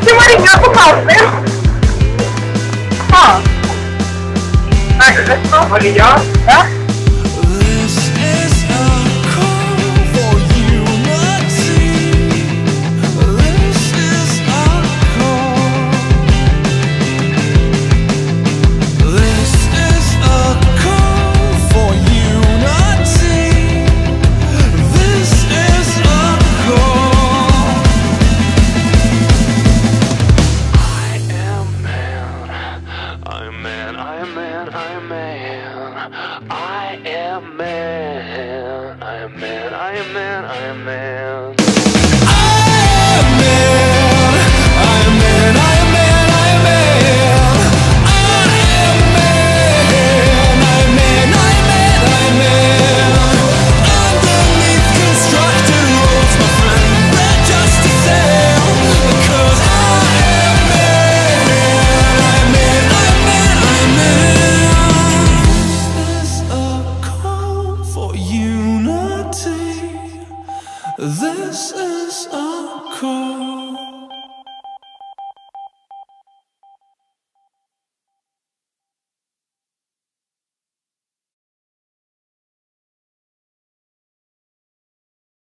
Somebody got the power. Huh? That's not funny, y'all. Huh?